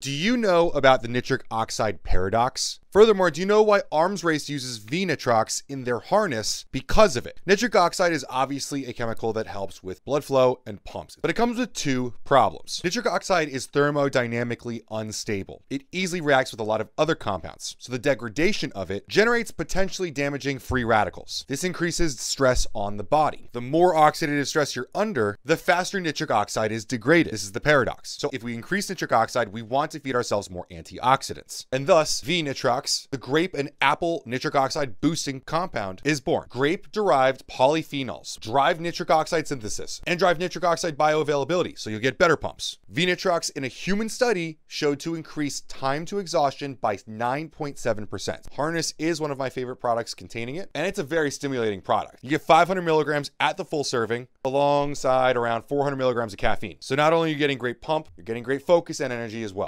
Do you know about the nitric oxide paradox? Furthermore, do you know why Arms Race uses ViNitrox in their harness because of it? Nitric oxide is obviously a chemical that helps with blood flow and pumps, but it comes with two problems. Nitric oxide is thermodynamically unstable. It easily reacts with a lot of other compounds, so the degradation of it generates potentially damaging free radicals. This increases stress on the body. The more oxidative stress you're under, the faster nitric oxide is degraded. This is the paradox. So if we increase nitric oxide, we want to feed ourselves more antioxidants. And thus, ViNitrox, the grape and apple nitric oxide boosting compound, is born. Grape-derived polyphenols drive nitric oxide synthesis and drive nitric oxide bioavailability, so you'll get better pumps. ViNitrox in a human study showed to increase time to exhaustion by 9.7%. Harness is one of my favorite products containing it, and it's a very stimulating product. You get 500 milligrams at the full serving alongside around 400 milligrams of caffeine. So not only are you getting great pump, you're getting great focus and energy as well.